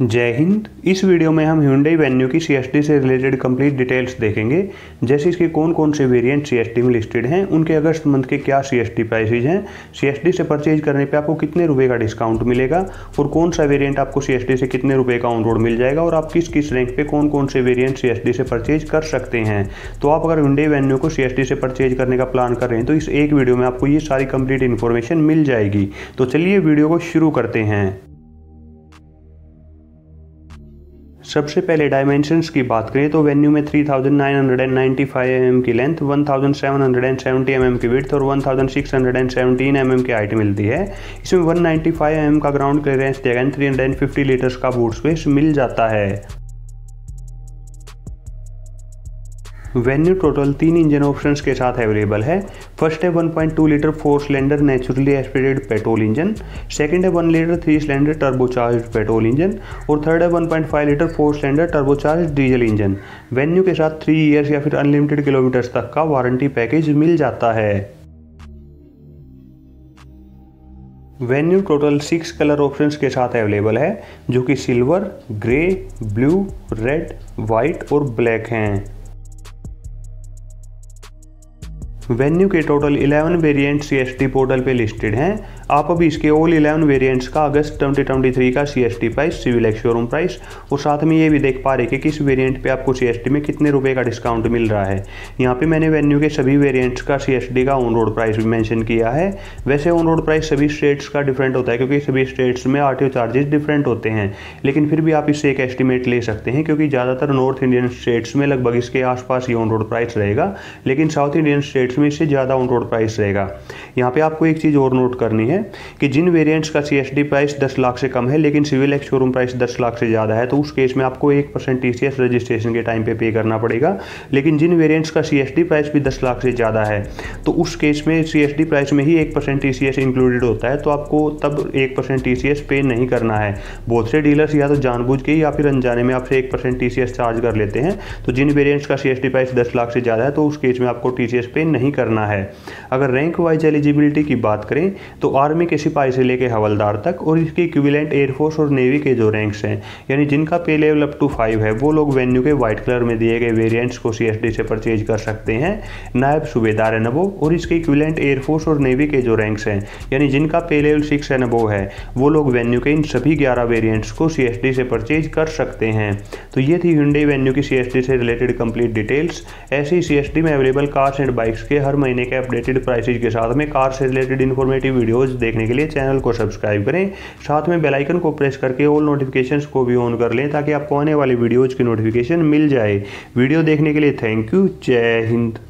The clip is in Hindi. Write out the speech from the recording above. जय हिंद। इस वीडियो में हम Hyundai वेन्यू की CST से रिलेटेड कंप्लीट डिटेल्स देखेंगे, जैसे इसके कौन कौन से वेरिएंट CST में लिस्टेड हैं, उनके अगस्त मंथ के क्या CST प्राइसेज हैं, CST से परचेज करने पे आपको कितने रुपए का डिस्काउंट मिलेगा और कौन सा वेरिएंट आपको CST से कितने रुपए का ऑन रोड मिल जाएगा और आप किस किस रैंक पे कौन कौन से वेरिएंट CST से परचेज कर सकते हैं। तो आप अगर Hyundai वेन्यू को CST से परचेज करने का प्लान कर रहे हैं तो इस एक वीडियो में आपको ये सारी कंप्लीट इन्फॉर्मेशन मिल जाएगी। तो चलिए वीडियो को शुरू करते हैं। सबसे पहले डायमेंशंस की बात करें तो वेन्यू में 3995 mm की लेंथ, 1770 mm की विड्थ और 1617 mm की हाइट मिलती है। इसमें 195 mm का ग्राउंड क्लियरेंस दिया गया, 350 लीटर्स का बूट स्पेस मिल जाता है। वेन्यू टोटल 3 इंजन ऑप्शंस के साथ अवेलेबल है। फर्स्ट है 1.2 litre 4 cylinder naturally aspirated petrol engine, second है 1 litre 3 cylinder turbocharged petrol engine और थर्ड है 1.5 litre 4 cylinder turbocharged diesel engine. Venue के साथ 3 ईयर्स या फिर अनलिमिटेड किलोमीटर्स तक का वारंटी पैकेज मिल जाता है। वेन्यू टोटल 6 कलर ऑप्शंस के साथ अवेलेबल है, जो कि silver, grey, blue, red, white और ब्लैक हैं। वेन्यू के टोटल 11 वेरिएंट CST पोर्टल पे लिस्टेड हैं। आप अभी इसके ऑल 11 वेरिएंट्स का अगस्त 2023 का CST price, civil ex showroom price और साथ में ये भी देख पा रहे कि किस वेरिएंट पे आपको CST में कितने रुपए का डिस्काउंट मिल रहा है। यहाँ पे मैंने वेन्यू के सभी वेरिएंट्स का CST का ऑन रोड प्राइस भी मैंशन किया है। वैसे ऑन रोड प्राइस सभी स्टेट्स का डिफरेंट होता है, क्योंकि सभी स्टेट्स में RTO चार्जेस डिफरेंट होते हैं, लेकिन फिर भी आप इससे एक एस्टिमेट ले सकते हैं, क्योंकि ज़्यादातर नॉर्थ इंडियन स्टेट्स में लगभग इसके आसपास ही ऑन रोड प्राइस रहेगा, लेकिन साउथ इंडियन स्टेट्स में इससे ज़्यादा ऑन रोड प्राइस रहेगा। यहाँ पे आपको एक चीज़ और नोट करनी है कि जिन वेरिएंट्स का CST प्राइस 10 लाख से कम है लेकिन civil ex showroom price 10 lakh से ज्यादा है, तो उस केस में आपको 1% TCS रजिस्ट्रेशन के टाइम पे पे करना पड़ेगा। लेकिन जिन वेरिएंट्स का CST प्राइस भी 10 लाख से ज्यादा है तो उस केस में CST प्राइस में ही 1% TCS इंक्लूडेड होता है, तो आपको तब 1% TCS पे नहीं करना है। बहुत से डीलर्स या तो जानबूझ के या फिर अनजाने में आपसे 1% TCS चार्ज कर लेते हैं। तो जिन वेरिएंट्स का CST प्राइस 10 लाख से ज्यादा है तो उस केस में आपको TCS पे नहीं करना है। अगर रैंक वाइज एलिजिबिलिटी की बात करें तो आर्मी के सिपाही से लेकर हवलदार तक और इसके इक्विवेलेंट एयरफोर्स और नेवी के जो रैंक्स हैं, यानी जिनका पे लेवल अप टू 5 है, वो लोग वेन्यू के वाइट कलर में दिए गए वेरिएंट्स को CST से परचेज कर सकते हैं। नायब सूबेदार है नबो और इसके इक्विवेलेंट एयरफोर्स और नेवी के जो रैंक्स हैं, यानी जिनका पे लेवल 6 है नबो है, वो लोग वेन्यू के इन सभी 11 वेरिएंट्स को CST से परचेज कर सकते हैं। तो ये थी Hyundai वेन्यू की CST से रिलेटेड कंप्लीट डिटेल्स। ऐसे ही CST में अवेलेबल कार्स एंड बाइक्स के हर महीने के अपडेटेड प्राइसेज के साथ में कार से रिलेटेड इन्फॉर्मेटिव वीडियोज देखने के लिए चैनल को सब्सक्राइब करें, साथ में बेल आइकन को प्रेस करके ऑल नोटिफिकेशंस को भी ऑन कर लें ताकि आपको आने वाली वीडियोज की नोटिफिकेशन मिल जाए। वीडियो देखने के लिए थैंक यू। जय हिंद।